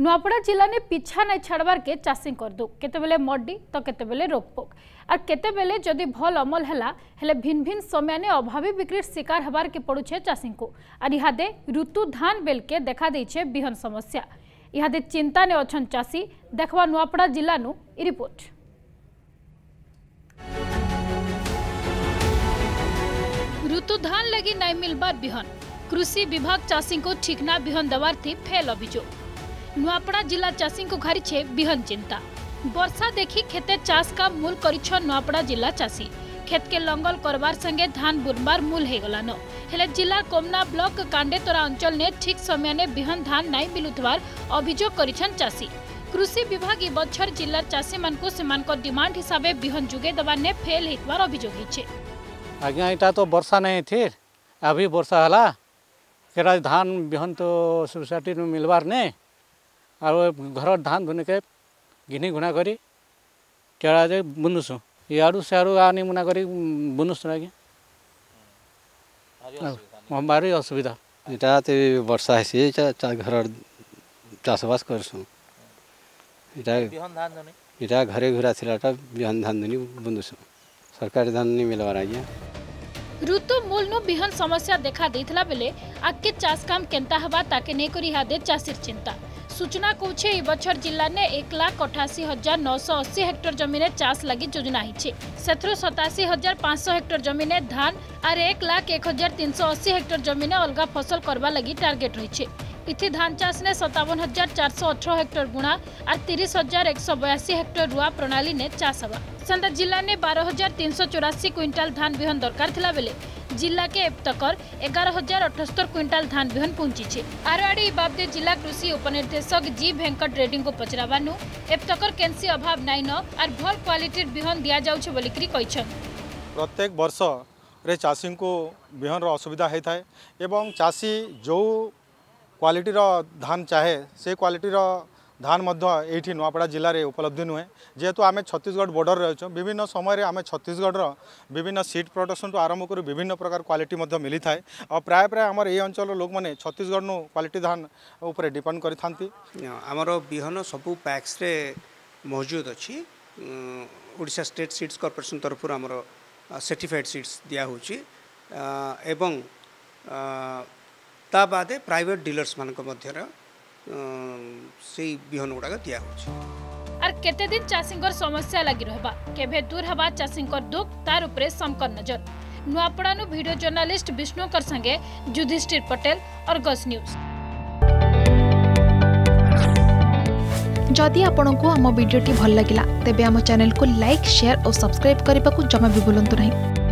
नुआपड़ा जिला ने पीछा नहीं छाड़बार के चाषी कर दो केतेबेले मड्डी तो केतेबेले रोकपोक आर केतेबेले जदि भल अमल हला हेले भिन भिन समय ने अभावी बिक्री शिकार हबार के पड़ुछे चाषी को आर इहादे ऋतु धान बेल के देखा देछे बिहन समस्या इहादे चिंता ने अछन चाषी देखवा नुआपड़ा जिला नु ई रिपोर्ट। ऋतु धान लगी नहीं मिलबार बिहन कृषि विभाग चाषी को ठिकना बिहन देवार थी फेल अभियोग। नुआपड़ा जिला चाषी को घारीछे बिहन चिंता। वर्षा देखी खेते चाष का मूल करिछन नुआपड़ा जिला चाषी। खेत के लंगल करवार संगे धान बुनबार मूल है गलान। हेले जिला कोमना ब्लॉक कांडेतोरा अंचल ने ठीक समय ने बिहन धान नहीं मिलुथवार अभियोग करिछन चाषी। कृषि विभाग इ बछर जिला चाषी मानकु सेमानकर डिमांड हिसाबे बिहन जुगे दबा ने फेल हेतवार अभियोग हिचे। आज्ञा इटा तो वर्षा नहीं थी, अभी वर्षा हला केरा धान बिहन तो सोसाइटी में मिलवार ने और घर धान धुने के घिनी घुना करी चढ़ा दे बुनुसु याडू सारू आनी मुना करी बुनुस ना के हमारी असुविधा इटा ते वर्षा है से घर चाषवास करसु इटा बिहन धान धुनी इटा घरे घुरा थिलाटा बिहन धान धुनी बुनुसु सरकारी धान नहीं मिलवा रही है। ऋतु मूल नो बिहन समस्या देखा देथला बेले आके चाष काम केंता हवा ताके ने करी हादे चाषीर चिंता। सूचना कौछे ए बछर जिला ने 1,88,980 हेक्टर जमीन रे चाष लगी योजना हिचे। सेथरो 87,500 हेक्टर जमीन रे धान और 1,01,380 हेक्टर जमीन रे अलगा फसल करवा लगी टार्गेट रहिचे। इथि धान चाष ने 57,418 हेक्टर गुणा और 30,182 हेक्टर रुआ प्रणाली ने चाष हवा। संदा जिला ने 12,384 क्विंटाल धान बिहन दरकार थिला बेले जिला के अब तक 11,078 क्विंटाल धान बिहन पहुंची। आरआड़ी बाबदे जिला कृषि उपनिर्देशक जी भेंकट रेड्डी को पचरावानु अब तक केनसी अभाव नाई न और भल क्वालिटी बिहन दिया जाउछ बोलिकरी कहिछन। प्रत्येक वर्ष रे चाषी को बिहन रो असुविधा है थाए एवं चाषी जो क्वालिटी रो धान चाहे से क्वालिटी रो धान मध्य ये नुआपड़ा जिले में उपलब्ध नुहे। जेहेतु आम छत्तीसगढ़ बॉर्डर रही विभिन्न समय आम छत्तीसगढ़ विभिन्न सीड प्रोडक्शन तो आरंभ कर विभिन्न प्रकार क्वालिटी मिली थाए और प्राय प्राय आम ये अंचल लोक मैंने छत्तीसगढ़ नु क्वालिटी धान उपर डिपेंड करमर बिहन सबू पैक्स मौजूद अच्छी। ओडिशा स्टेट सीड्स कॉर्पोरेशन तरफ आमर सर्टिफाइड सीड्स दिया होची एवं ता बादे प्राइवेट डीलर्स मान से बिहन गुड़ा दिया आर केते दिन चासिंगर समस्या लगी रहबा केभे दूर हवा चासिंगर दुख तार उपरे समकर नजर। नुआपड़ा नु वीडियो जर्नलिस्ट विष्णुकर संगे युधिष्ठिर पटेल अर्गस न्यूज। जदि आपण को आम वीडियो टी भल लागिला तेबे आम चैनल को लाइक शेयर और सब्सक्राइब करने को जमा भी भूलंतु नहीं।